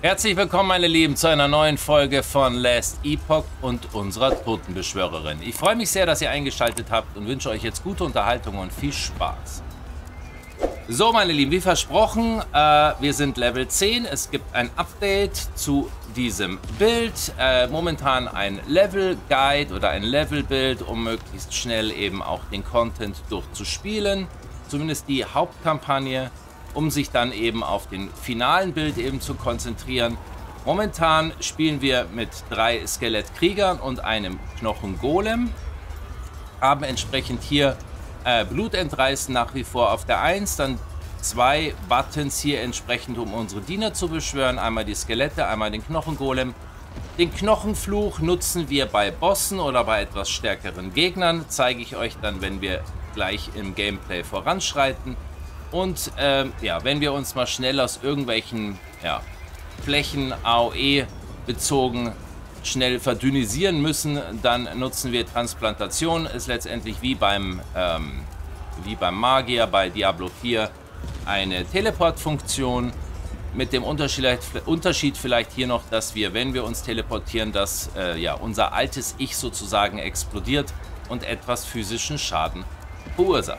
Herzlich willkommen, meine Lieben, zu einer neuen Folge von Last Epoch und unserer Totenbeschwörerin. Ich freue mich sehr, dass ihr eingeschaltet habt und wünsche euch jetzt gute Unterhaltung und viel Spaß. So, meine Lieben, wie versprochen, wir sind Level 10. Es gibt ein Update zu diesem Bild. Momentan ein Level-Guide oder ein Level-Bild, um möglichst schnell eben auch den Content durchzuspielen. Zumindest die Hauptkampagne, um sich dann eben auf den finalen Bild eben zu konzentrieren. Momentan spielen wir mit 3 Skelettkriegern und einem Knochengolem. Haben entsprechend hier Blutentreißen nach wie vor auf der 1. Dann 2 Buttons hier entsprechend, um unsere Diener zu beschwören. Einmal die Skelette, einmal den Knochengolem. Den Knochenfluch nutzen wir bei Bossen oder bei etwas stärkeren Gegnern. Zeige ich euch dann, wenn wir gleich im Gameplay voranschreiten. Und ja, wenn wir uns mal schnell aus irgendwelchen Flächen AOE bezogen schnell verdünnisieren müssen, dann nutzen wir Transplantation. Ist letztendlich wie beim Magier bei Diablo 4 eine Teleportfunktion. Mit dem Unterschied vielleicht hier noch, dass wir, wenn wir uns teleportieren, dass unser altes Ich sozusagen explodiert und etwas physischen Schaden verursacht.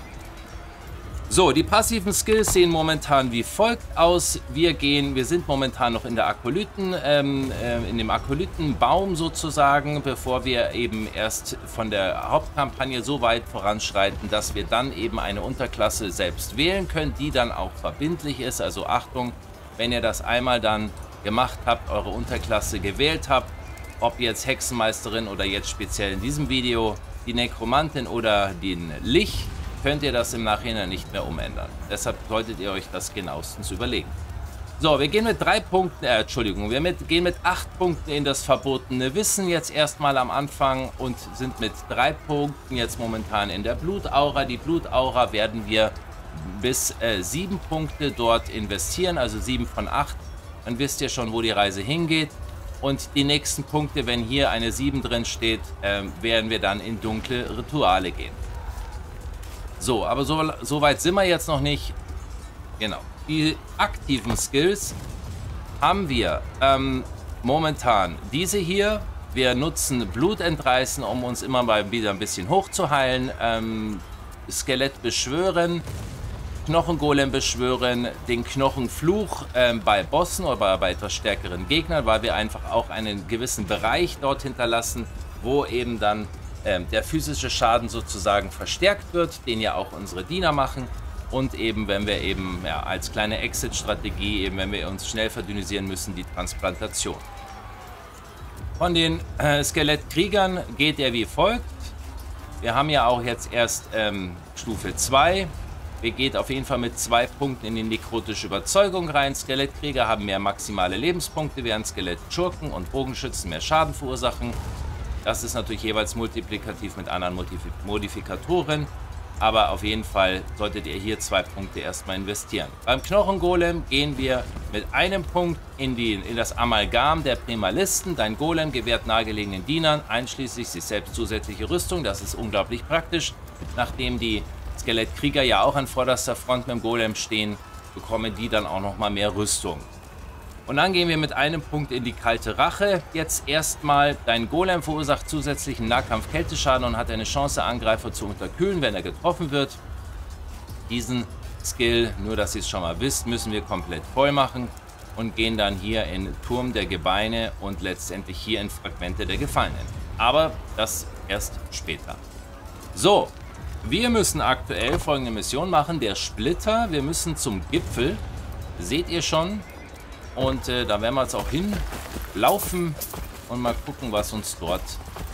So, die passiven Skills sehen momentan wie folgt aus. Wir sind momentan noch in der Akolyten, in dem Akolytenbaum sozusagen, bevor wir eben erst von der Hauptkampagne so weit voranschreiten, dass wir dann eben eine Unterklasse selbst wählen können, die dann auch verbindlich ist. Also Achtung, wenn ihr das einmal dann gemacht habt, eure Unterklasse gewählt habt, ob jetzt Hexenmeisterin oder jetzt speziell in diesem Video die Nekromantin oder den Lich, könnt ihr das im Nachhinein nicht mehr umändern. Deshalb solltet ihr euch das genauestens überlegen. So, wir gehen mit 8 Punkten in das verbotene Wissen jetzt erstmal am Anfang und sind mit 3 Punkten jetzt momentan in der Blutaura. Die Blutaura werden wir bis 7 Punkte dort investieren, also 7 von 8. Dann wisst ihr schon, wo die Reise hingeht. Und die nächsten Punkte, wenn hier eine 7 drin steht, werden wir dann in dunkle Rituale gehen. So, aber so weit sind wir jetzt noch nicht. Genau. Die aktiven Skills haben wir momentan diese hier. Wir nutzen Blutentreißen, um uns immer mal wieder ein bisschen hochzuheilen. Skelett beschwören, Knochengolem beschwören, den Knochenfluch bei Bossen oder bei etwas stärkeren Gegnern, weil wir einfach auch einen gewissen Bereich dort hinterlassen, wo eben dann der physische Schaden sozusagen verstärkt wird, den ja auch unsere Diener machen. Und eben, wenn wir eben als kleine Exit-Strategie, eben wenn wir uns schnell verdünnisieren müssen, die Transplantation. Von den Skelettkriegern geht er wie folgt. Wir haben ja auch jetzt erst Stufe 2. Wir gehen auf jeden Fall mit 2 Punkten in die nekrotische Überzeugung rein. Skelettkrieger haben mehr maximale Lebenspunkte, während Skelettschurken und Bogenschützen mehr Schaden verursachen. Das ist natürlich jeweils multiplikativ mit anderen Modifikatoren, aber auf jeden Fall solltet ihr hier 2 Punkte erstmal investieren. Beim Knochengolem gehen wir mit einem Punkt in das Amalgam der Primalisten. Dein Golem gewährt nahegelegenen Dienern, einschließlich sich selbst, zusätzliche Rüstung. Das ist unglaublich praktisch. Nachdem die Skelettkrieger ja auch an vorderster Front mit dem Golem stehen, bekommen die dann auch nochmal mehr Rüstung. Und dann gehen wir mit einem Punkt in die kalte Rache. Jetzt erstmal, dein Golem verursacht zusätzlichen Nahkampf-Kälteschaden und hat eine Chance, Angreifer zu unterkühlen, wenn er getroffen wird. Diesen Skill, nur dass ihr es schon mal wisst, müssen wir komplett voll machen und gehen dann hier in Turm der Gebeine und letztendlich hier in Fragmente der Gefallenen. Aber das erst später. So, wir müssen aktuell folgende Mission machen. Der Splitter, wir müssen zum Gipfel. Seht ihr schon? Und da werden wir jetzt auch hinlaufen und mal gucken, was uns dort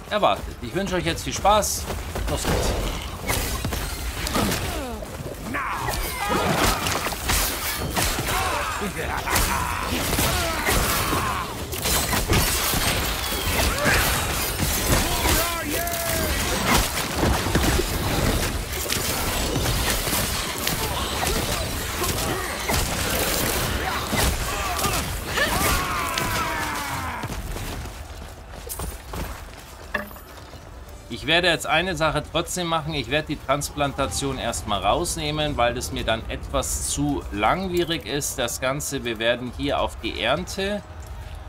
erwartet. Ich wünsche euch jetzt viel Spaß. Los geht's. Ich werde jetzt eine Sache trotzdem machen. Ich werde die Transplantation erstmal rausnehmen, weil das mir dann etwas zu langwierig ist. Das Ganze, wir werden hier auf die Ernte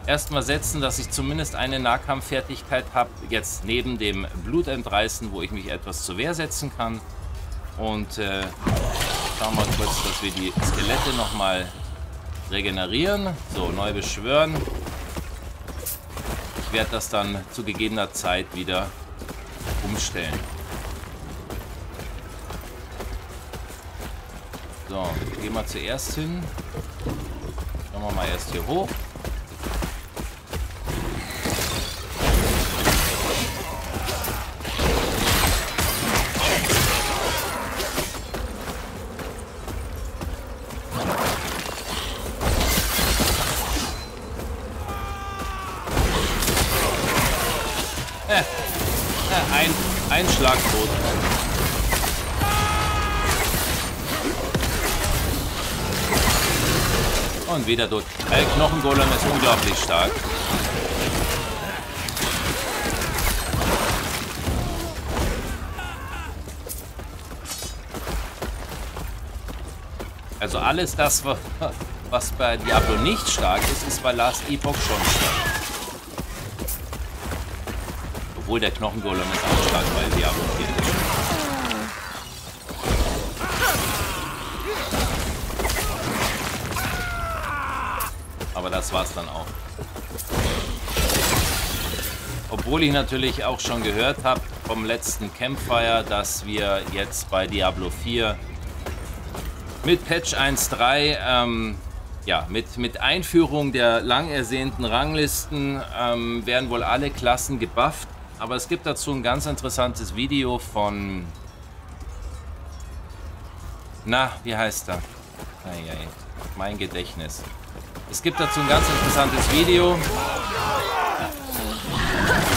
erstmal setzen, dass ich zumindest eine Nahkampffertigkeit habe. Jetzt neben dem Blutentreißen, wo ich mich etwas zur Wehr setzen kann. Und schauen wir kurz, dass wir die Skelette nochmal regenerieren. So, neu beschwören. Ich werde das dann zu gegebener Zeit wieder umstellen. So, gehen wir zuerst hin. Schauen wir mal erst hier hoch. Ein Schlag tot. Und wieder durch. Der Knochengolem ist unglaublich stark. Also alles das, was bei Diablo nicht stark ist, ist bei Last Epoch schon stark. Obwohl der Knochengolem ist auch stark, weil Diablo 4 ist. Aber das war's dann auch. Obwohl ich natürlich auch schon gehört habe vom letzten Campfire, dass wir jetzt bei Diablo 4 mit Patch 1.3 mit Einführung der lang ersehnten Ranglisten werden wohl alle Klassen gebufft. Aber es gibt dazu ein ganz interessantes Video von... Na, wie heißt er? Mein Gedächtnis. Es gibt dazu ein ganz interessantes Video,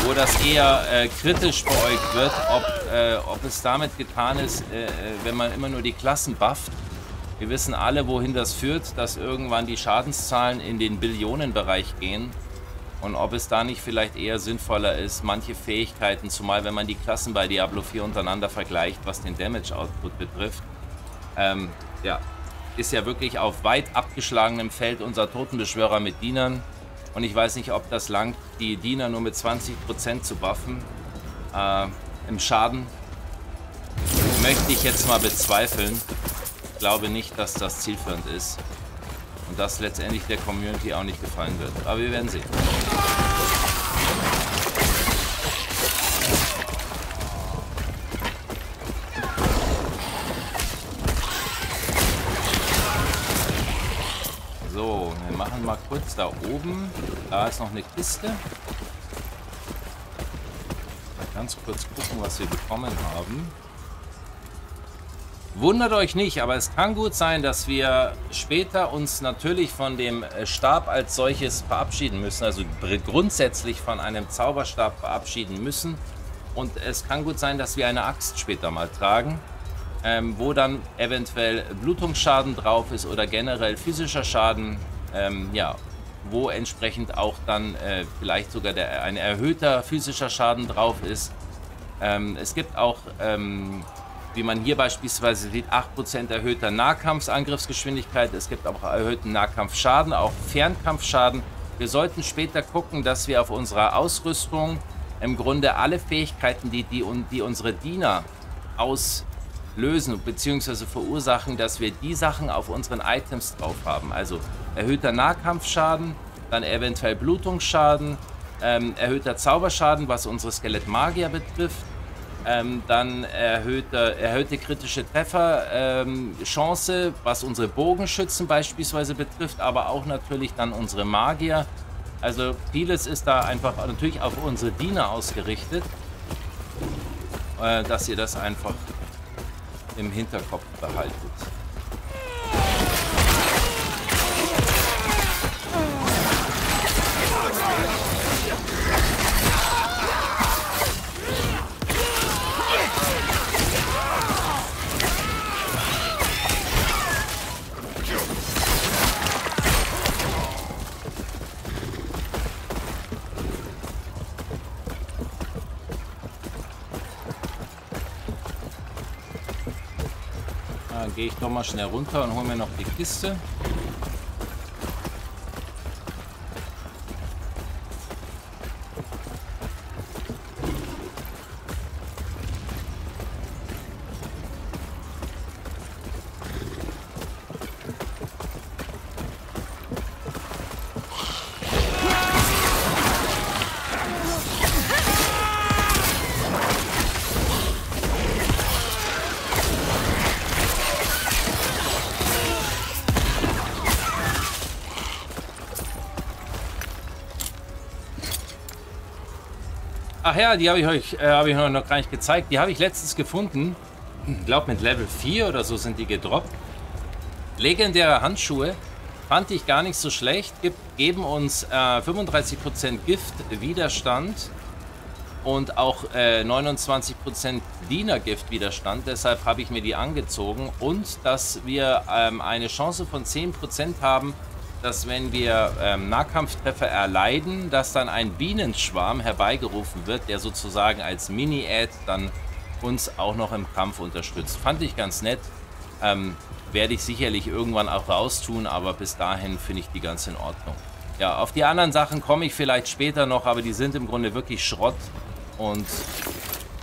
wo das eher kritisch beäugt wird, ob es damit getan ist, wenn man immer nur die Klassen bufft. Wir wissen alle, wohin das führt, dass irgendwann die Schadenszahlen in den Billionenbereich gehen. Und ob es da nicht vielleicht eher sinnvoller ist, manche Fähigkeiten, zumal wenn man die Klassen bei Diablo 4 untereinander vergleicht, was den Damage-Output betrifft, ist ja wirklich auf weit abgeschlagenem Feld unser Totenbeschwörer mit Dienern. Und ich weiß nicht, ob das langt, die Diener nur mit 20% zu buffen im Schaden. Möchte ich jetzt mal bezweifeln. Ich glaube nicht, dass das zielführend ist. Und dass letztendlich der Community auch nicht gefallen wird. Aber wir werden sehen. So, wir machen mal kurz da oben. Da ist noch eine Kiste. Mal ganz kurz gucken, was wir bekommen haben. Wundert euch nicht, aber es kann gut sein, dass wir später uns natürlich von dem Stab als solches verabschieden müssen, also grundsätzlich von einem Zauberstab verabschieden müssen. Und es kann gut sein, dass wir eine Axt später mal tragen, wo dann eventuell Blutungsschaden drauf ist oder generell physischer Schaden, wo entsprechend auch dann vielleicht sogar ein erhöhter physischer Schaden drauf ist. Es gibt auch... wie man hier beispielsweise sieht, 8% erhöhter Nahkampfsangriffsgeschwindigkeit. Es gibt auch erhöhten Nahkampfschaden, auch Fernkampfschaden. Wir sollten später gucken, dass wir auf unserer Ausrüstung im Grunde alle Fähigkeiten, die unsere Diener auslösen bzw. verursachen, dass wir die Sachen auf unseren Items drauf haben. Also erhöhter Nahkampfschaden, dann eventuell Blutungsschaden, erhöhter Zauberschaden, was unsere Skelettmagier betrifft. Dann erhöhte kritische Trefferchance, was unsere Bogenschützen beispielsweise betrifft, aber auch natürlich dann unsere Magier. Also vieles ist da einfach natürlich auf unsere Diener ausgerichtet, dass ihr das einfach im Hinterkopf behaltet. Gehe ich doch mal schnell runter und hole mir noch die Kiste. Ach ja, die habe ich euch habe ich noch gar nicht gezeigt. Die habe ich letztens gefunden. Ich glaube, mit Level 4 oder so sind die gedroppt. Legendäre Handschuhe. Fand ich gar nicht so schlecht. Geben uns 35% Gift-Widerstand und auch 29% Diener-Gift-Widerstand. Deshalb habe ich mir die angezogen. Und dass wir eine Chance von 10% haben, dass wenn wir Nahkampftreffer erleiden, dass dann ein Bienenschwarm herbeigerufen wird, der sozusagen als Mini-Ad dann uns auch noch im Kampf unterstützt. Fand ich ganz nett. Werde ich sicherlich irgendwann auch raustun, aber bis dahin finde ich die ganz in Ordnung. Ja, auf die anderen Sachen komme ich vielleicht später noch, aber die sind im Grunde wirklich Schrott. Und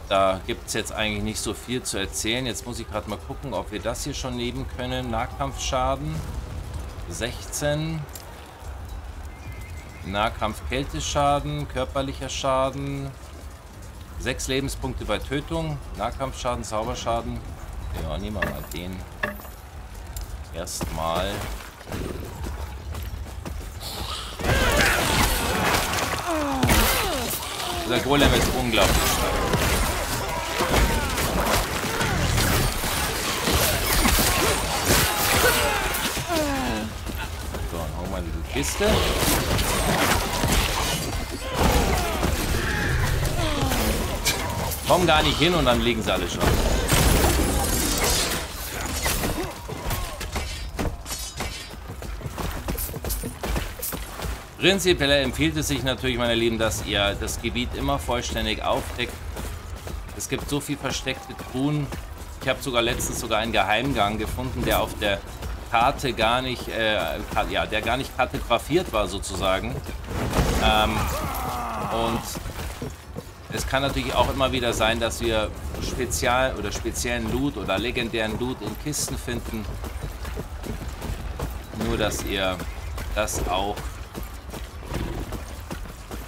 da gibt es jetzt eigentlich nicht so viel zu erzählen. Jetzt muss ich gerade mal gucken, ob wir das hier schon nehmen können. Nahkampfschaden. 16. Nahkampf-Kälteschaden, körperlicher Schaden. 6 Lebenspunkte bei Tötung. Nahkampfschaden, Zauberschaden. Ja, nehmen wir mal den. Erstmal. Dieser Golem ist unglaublich stark. Kiste. Kommen gar nicht hin und dann liegen sie alle schon. Prinzipiell empfiehlt es sich natürlich, meine Lieben, dass ihr das Gebiet immer vollständig aufdeckt. Es gibt so viel versteckte Truhen. Ich habe sogar letztens einen Geheimgang gefunden, der auf der Karte gar nicht, ja, der gar nicht kartografiert war sozusagen. Und es kann natürlich auch immer wieder sein, dass wir speziellen Loot oder legendären Loot in Kisten finden. Nur, dass ihr das auch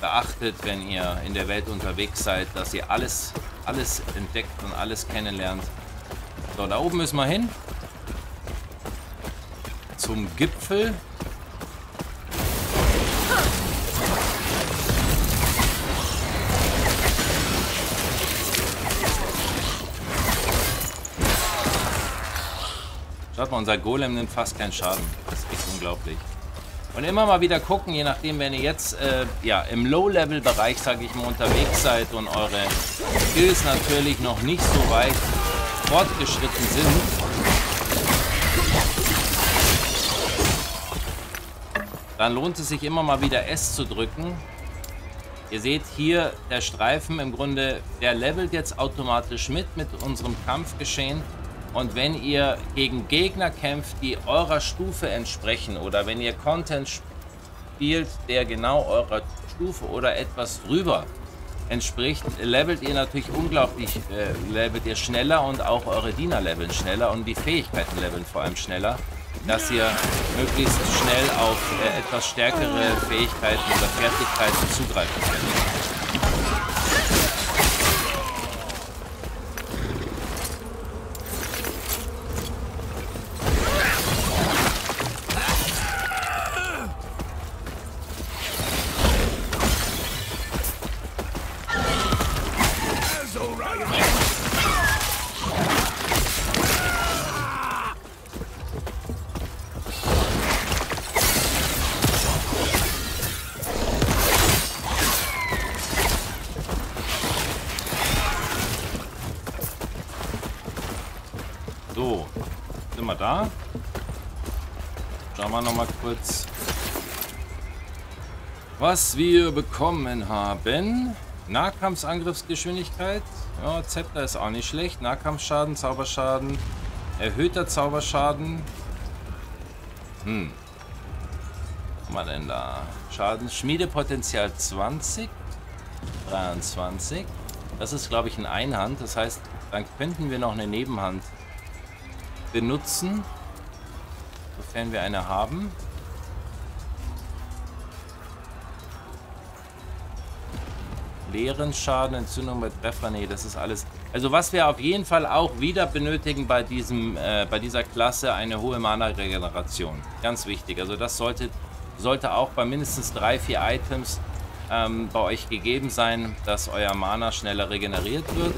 beachtet, wenn ihr in der Welt unterwegs seid, dass ihr alles entdeckt und alles kennenlernt. So, da oben müssen wir hin. Zum Gipfel. Schaut mal, unser Golem nimmt fast keinen Schaden. Das ist echt unglaublich. Und immer mal wieder gucken, je nachdem, wenn ihr jetzt ja, im Low-Level-Bereich, sage ich mal, unterwegs seid und eure Skills natürlich noch nicht so weit fortgeschritten sind, dann lohnt es sich immer mal wieder S zu drücken. Ihr seht hier, der Streifen im Grunde, der levelt jetzt automatisch mit unserem Kampfgeschehen. Und wenn ihr gegen Gegner kämpft, die eurer Stufe entsprechen, oder wenn ihr Content spielt, der genau eurer Stufe oder etwas drüber entspricht, levelt ihr natürlich unglaublich, levelt ihr schneller und auch eure Diener leveln schneller und die Fähigkeiten leveln vor allem schneller, dass ihr möglichst schnell auf etwas stärkere Fähigkeiten oder Fertigkeiten zugreifen könnt. Da. Schauen wir nochmal kurz, was wir bekommen haben. Nahkampfsangriffsgeschwindigkeit. Ja, Zepter ist auch nicht schlecht. Nahkampfschaden, Zauberschaden, erhöhter Zauberschaden. Was haben wir denn da? Schaden, Schmiedepotenzial 20, 23. Das ist, glaube ich, ein Einhand. Das heißt, dann könnten wir noch eine Nebenhand benutzen, sofern wir eine haben. Leeren Schaden, Entzündung bei Treffer, nee, das ist alles. Also was wir auf jeden Fall auch wieder benötigen bei diesem, bei dieser Klasse, eine hohe Mana-Regeneration. Ganz wichtig. Also das sollte auch bei mindestens 3, 4 Items bei euch gegeben sein, dass euer Mana schneller regeneriert wird.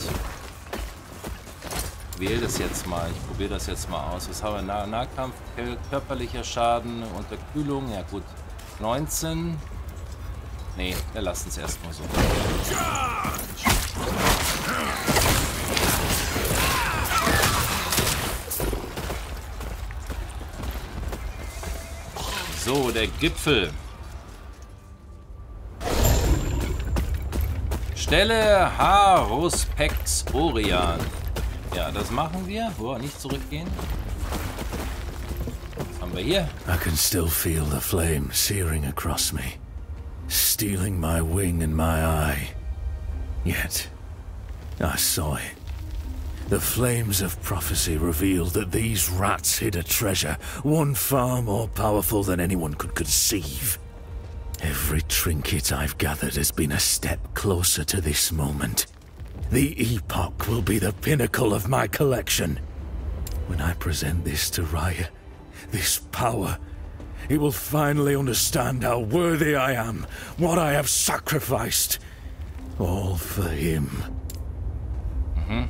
Ich wähle das jetzt mal. Ich probiere das jetzt mal aus. Was haben wir? Nahkampf, körperlicher Schaden, Unterkühlung. Ja gut, 19. Nee, wir lassen es erstmal so. So, der Gipfel. Stelle Haruspex Orian. Ja, das machen wir. Oh, nicht zurückgehen. Was haben wir hier? I can still feel the flame searing across me, stealing my wing and my eye. Yet, I saw it. The flames of prophecy revealed that these rats hid a treasure, one far more powerful than anyone could conceive. Every trinket I've gathered has been a step closer to this moment. The epoch will be the pinnacle of my collection. When I present this to Raya, this power, he will finally understand how worthy I am, what I have sacrificed. All for him. Mhm.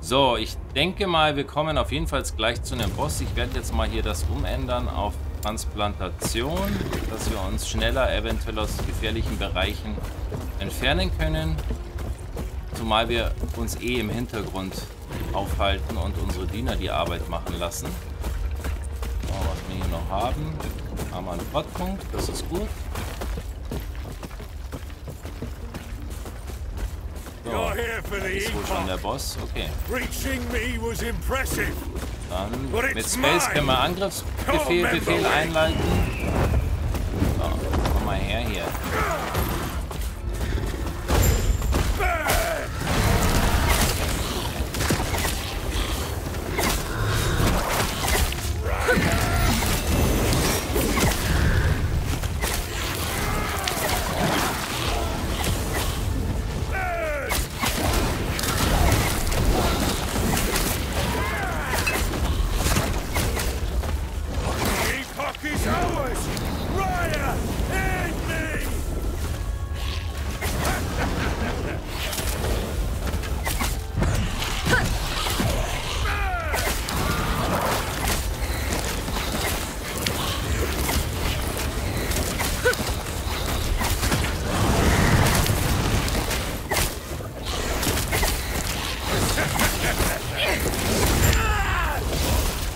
So, ich denke mal, wir kommen auf jeden Fall gleich zu einem Boss. Ich werde jetzt mal hier das umändern auf Transplantation, dass wir uns schneller eventuell aus gefährlichen Bereichen entfernen können. Zumal wir uns eh im Hintergrund aufhalten und unsere Diener die Arbeit machen lassen. So, was wir hier noch haben. Haben wir einen Plotpunkt, das ist gut. So, ist wohl schon der Boss, okay. Dann mit Space können wir Angriffsbefehl einleiten. So, komm mal her hier.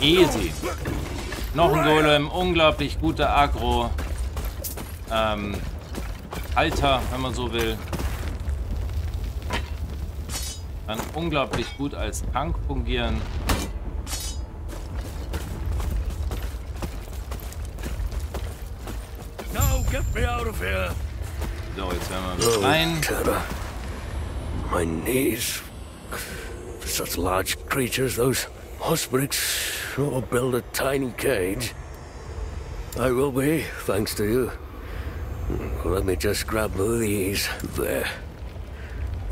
Easy. Noch ein Golem, unglaublich guter Agro. Alter, wenn man so will. Kann unglaublich gut als Tank fungieren. So, jetzt werden wir rein. My knees. Such large creatures, those hosbricks. Or build a tiny cage. I will be, thanks to you. Let me just grab these. There.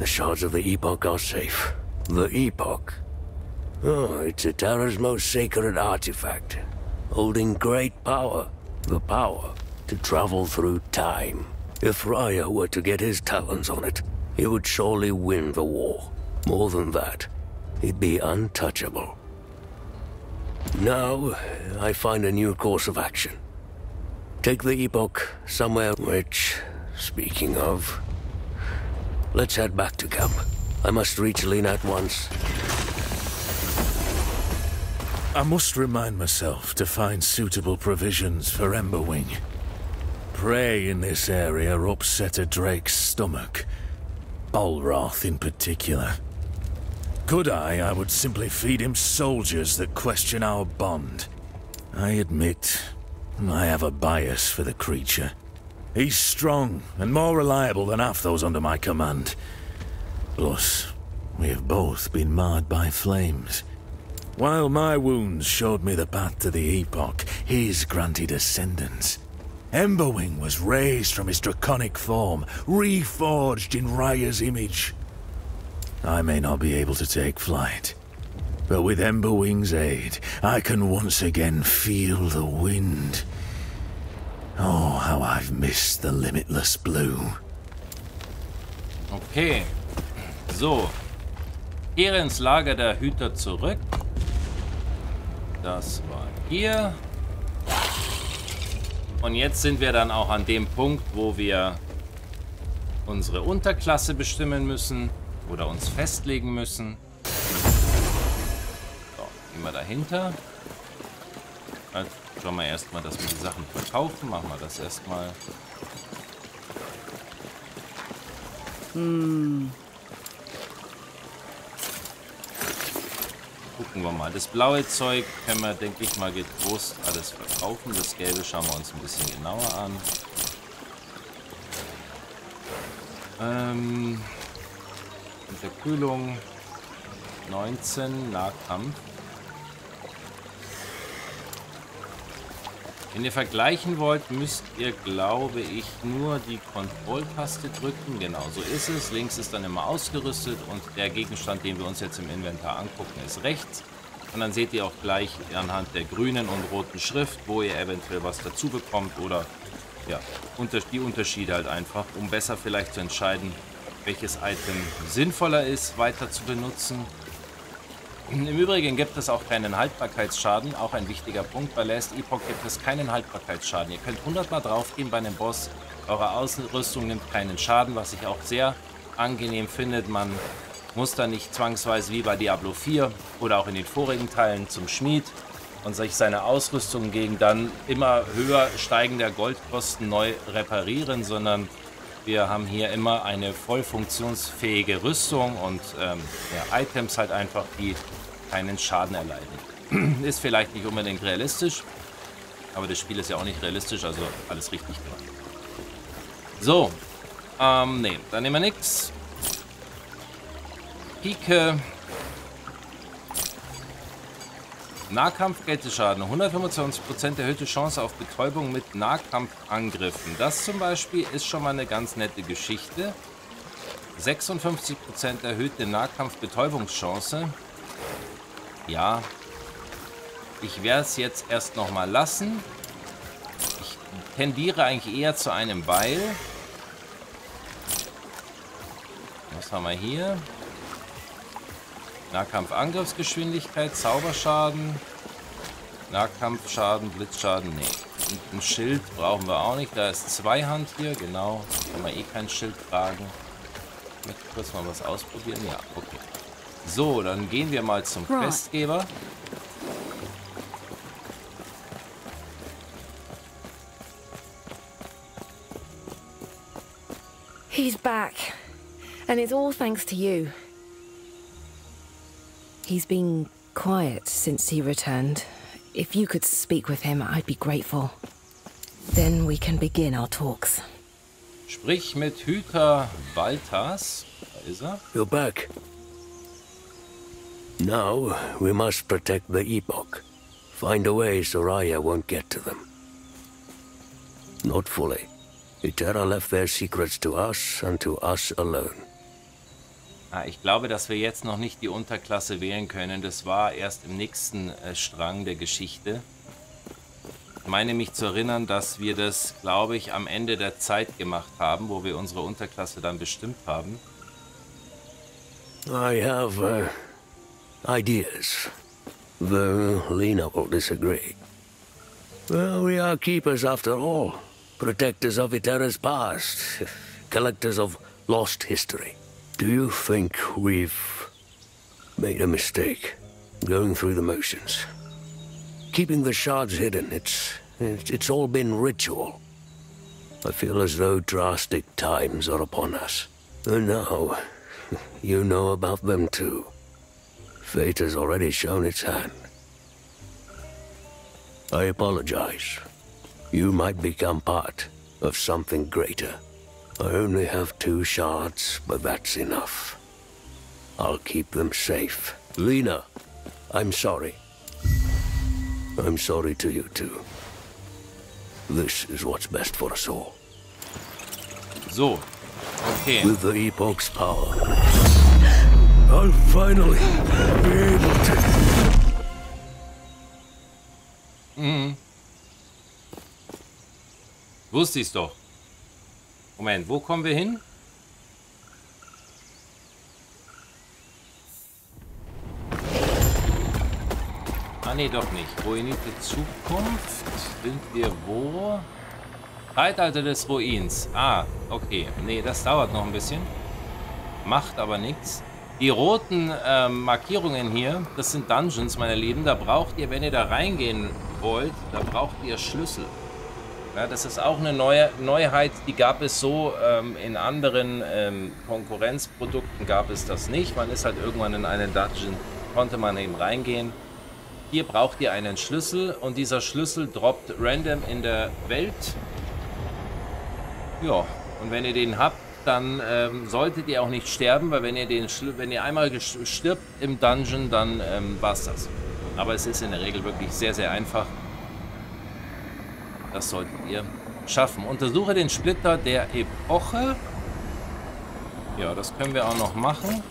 The shards of the Epoch are safe. The Epoch? Oh, it's Aetara's most sacred artifact. Holding great power. The power to travel through time. If Raya were to get his talons on it, he would surely win the war. More than that, he'd be untouchable. Now, I find a new course of action. Take the Epoch somewhere which, speaking of... Let's head back to camp. I must reach Lena at once. I must remind myself to find suitable provisions for Emberwing. Prey in this area upset a drake's stomach. Bolroth in particular. Could I would simply feed him soldiers that question our bond. I admit, I have a bias for the creature. He's strong and more reliable than half those under my command. Plus, we have both been marred by flames. While my wounds showed me the path to the Epoch, his granted ascendance. Emberwing was raised from his draconic form, reforged in Raya's image. I may not be able to take flight, but with Emberwing's aid, I can once again feel the wind. Oh, how I've missed the limitless blue. Okay. So. Kehre ins Lager der Hüter zurück. Das war hier. Und jetzt sind wir dann auch an dem Punkt, wo wir unsere Unterklasse bestimmen müssen oder uns festlegen müssen. So, gehen wir dahinter. Also schauen wir erstmal, dass wir die Sachen verkaufen. Machen wir das erstmal. Gucken wir mal. Das blaue Zeug können wir, denke ich mal, getrost alles verkaufen. Das gelbe schauen wir uns ein bisschen genauer an. Unterkühlung 19, Nahkampf. Wenn ihr vergleichen wollt, müsst ihr, glaube ich, nur die Kontrolltaste drücken. Genau, so ist es. Links ist dann immer ausgerüstet und der Gegenstand, den wir uns jetzt im Inventar angucken, ist rechts. Und dann seht ihr auch gleich anhand der grünen und roten Schrift, wo ihr eventuell was dazu bekommt oder ja, die Unterschiede halt einfach, um besser vielleicht zu entscheiden, welches Item sinnvoller ist, weiter zu benutzen. Im Übrigen gibt es auch keinen Haltbarkeitsschaden, auch ein wichtiger Punkt. Bei Last Epoch gibt es keinen Haltbarkeitsschaden. Ihr könnt 100 Mal draufgehen bei einem Boss. Eure Ausrüstung nimmt keinen Schaden, was ich auch sehr angenehm finde. Man muss da nicht zwangsweise wie bei Diablo 4 oder auch in den vorigen Teilen zum Schmied und sich seine Ausrüstung gegen dann immer höher steigender Goldkosten neu reparieren, sondern wir haben hier immer eine voll funktionsfähige Rüstung und Items halt einfach, die keinen Schaden erleiden. Ist vielleicht nicht unbedingt realistisch, aber das Spiel ist ja auch nicht realistisch, also alles richtig gemacht. So, nee, dann nehmen wir nichts. Pike. Nahkampf, Kälteschaden. 125% erhöhte Chance auf Betäubung mit Nahkampfangriffen. Das zum Beispiel ist schon mal eine ganz nette Geschichte. 56% erhöhte Nahkampfbetäubungschance. Ja, ich werde es jetzt erst nochmal lassen. Ich tendiere eigentlich eher zu einem Beil. Was haben wir hier? Nahkampfangriffsgeschwindigkeit, Zauberschaden, Nahkampfschaden, Blitzschaden, nee. Und ein Schild brauchen wir auch nicht. Da ist Zweihand hier, genau. Kann man eh kein Schild tragen. Ich möchte kurz mal was ausprobieren. Ja, okay. So, dann gehen wir mal zum Questgeber. He's back. And it's all thanks to you. He's been quiet since he returned. If you could speak with him, I'd be grateful. Then we can begin our talks. Sprich mit Hüter Balthas. Da ist er. You're back. Now we must protect the Epoch. Find a way so Raya won't get to them. Not fully. Aetara left their secrets to us and to us alone. Ich glaube, dass wir jetzt noch nicht die Unterklasse wählen können. Das war erst im nächsten Strang der Geschichte. Ich meine mich zu erinnern, dass wir das, glaube ich, am Ende der Zeit gemacht haben, wo wir unsere Unterklasse dann bestimmt haben. I have ideas, though Lena will disagree. Well, we are keepers after all, protectors of Aetara's past, collectors of lost history. Do you think we've made a mistake going through the motions? Keeping the shards hidden, it's all been ritual. I feel as though drastic times are upon us. And now, you know about them too. Fate has already shown its hand. I apologize. You might become part of something greater. I only have 2 shards, but that's enough. I'll keep them safe. Lena, I'm sorry. I'm sorry to you too. This is what's best for us all. So, okay. With the Epoch's power, I'll finally be able to... Wusste ich's doch. Moment, wo kommen wir hin? Ah ne, doch nicht. Ruinierte Zukunft. Sind wir wo? Zeitalter des Ruins. Ah, okay. Ne, das dauert noch ein bisschen. Macht aber nichts. Die roten Markierungen hier, das sind Dungeons, meine Lieben. Da braucht ihr, wenn ihr da reingehen wollt, da braucht ihr Schlüssel. Ja, das ist auch eine Neuheit, die gab es so in anderen Konkurrenzprodukten gab es das nicht. Man ist halt irgendwann in einen Dungeon, konnte man eben reingehen. Hier braucht ihr einen Schlüssel und dieser Schlüssel droppt random in der Welt. Ja, und wenn ihr den habt, dann solltet ihr auch nicht sterben, weil wenn ihr einmal stirbt im Dungeon, dann war's das. Aber es ist in der Regel wirklich sehr, sehr einfach. Das solltet ihr schaffen. Untersuche den Splitter der Epoche. Ja, das können wir auch noch machen.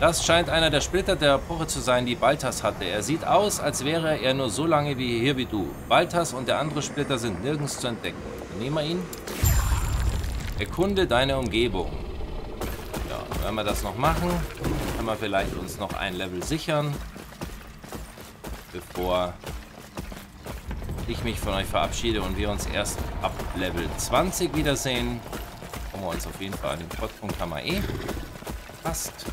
Das scheint einer der Splitter der Epoche zu sein, die Balthas hatte. Er sieht aus, als wäre er nur so lange wie hier wie du. Balthas und der andere Splitter sind nirgends zu entdecken. Nehmen wir ihn. Erkunde deine Umgebung. Ja, wenn wir das noch machen, können wir vielleicht uns noch ein Level sichern. Bevor ich mich von euch verabschiede und wir uns erst ab Level 20 wiedersehen. Kommen wir uns auf jeden Fall an den Plotpunkt, haben wir eh. Passt.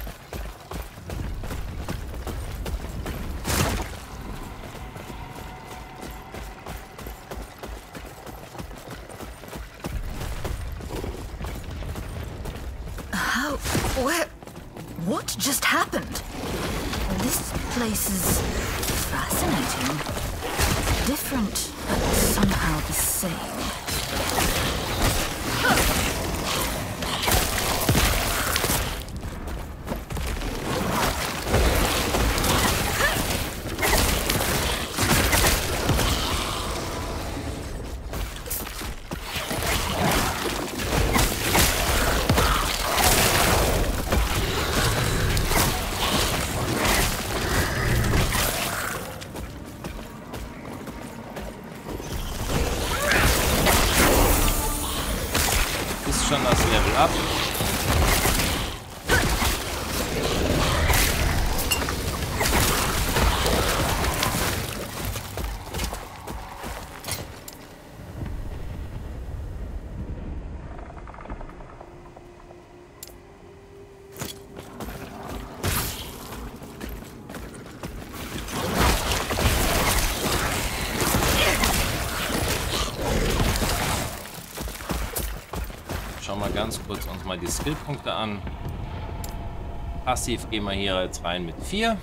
What just happened? This place is fascinating. Different, but somehow the same. Kurz uns mal die Skillpunkte an. Passiv gehen wir hier jetzt rein mit 4.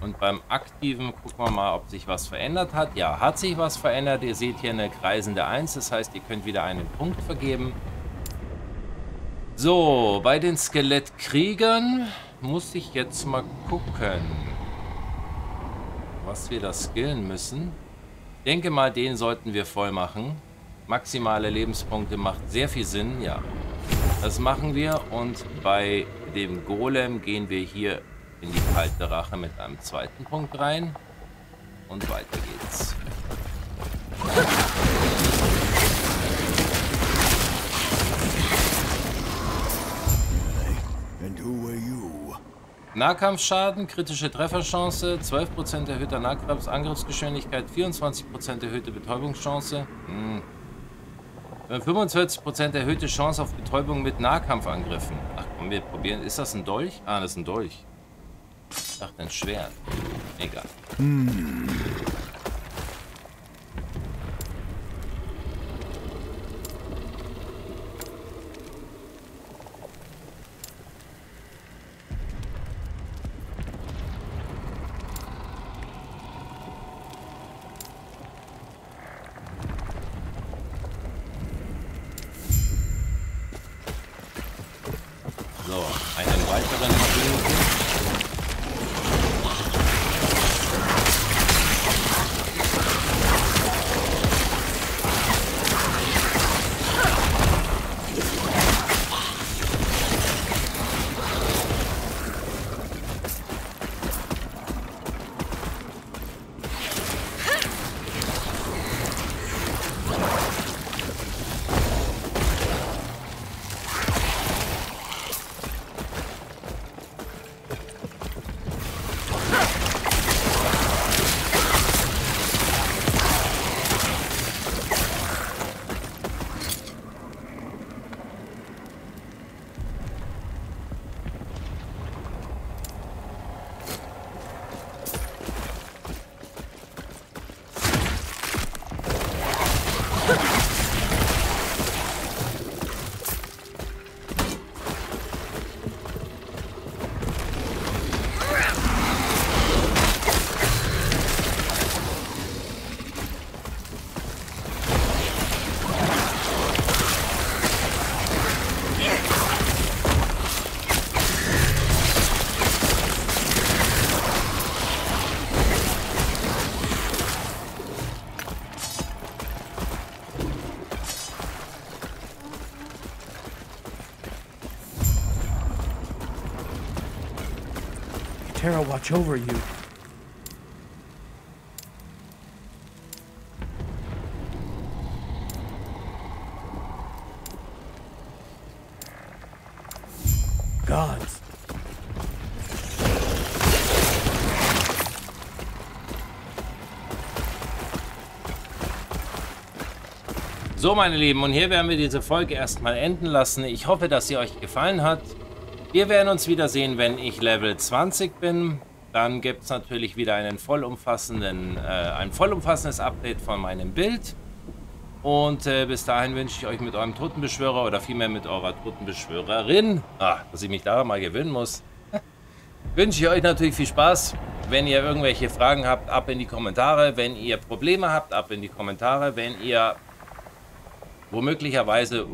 Und beim Aktiven gucken wir mal, ob sich was verändert hat. Ja, hat sich was verändert. Ihr seht hier eine kreisende 1, das heißt, ihr könnt wieder einen Punkt vergeben. So, bei den Skelettkriegern muss ich jetzt mal gucken, was wir da skillen müssen. Ich denke mal, den sollten wir voll machen. Maximale Lebenspunkte macht sehr viel Sinn, ja. Das machen wir und bei dem Golem gehen wir hier in die kalte Rache mit einem zweiten Punkt rein und weiter geht's. Nahkampfschaden, kritische Trefferchance, 12% erhöhter Nahkampfangriffsgeschwindigkeit, 24% erhöhte Betäubungschance. 45% erhöhte Chance auf Betäubung mit Nahkampfangriffen. Ach komm, wir probieren. Ist das ein Dolch? Ah, das ist ein Dolch. Ich dachte, ein Schwert. Egal. Aetara watch over you. Gods. So, meine Lieben, und hier werden wir diese Folge erstmal enden lassen. Ich hoffe, dass sie euch gefallen hat. Wir werden uns wiedersehen, wenn ich Level 20 bin. Dann gibt es natürlich wieder ein vollumfassendes Update von meinem Bild. Und bis dahin wünsche ich euch mit eurem Totenbeschwörer oder vielmehr mit eurer Totenbeschwörerin, dass ich mich daran mal gewöhnen muss, wünsche ich euch natürlich viel Spaß. Wenn ihr irgendwelche Fragen habt, ab in die Kommentare. Wenn ihr Probleme habt, ab in die Kommentare. Wenn ihr womöglicherweise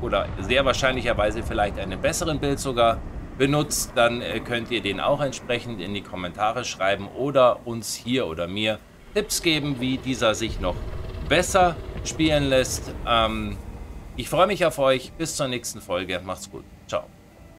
oder sehr wahrscheinlicherweise vielleicht einen besseren Bild sogar benutzt, dann könnt ihr den auch entsprechend in die Kommentare schreiben oder uns hier oder mir Tipps geben, wie dieser sich noch besser spielen lässt. Ich freue mich auf euch. Bis zur nächsten Folge. Macht's gut. Ciao.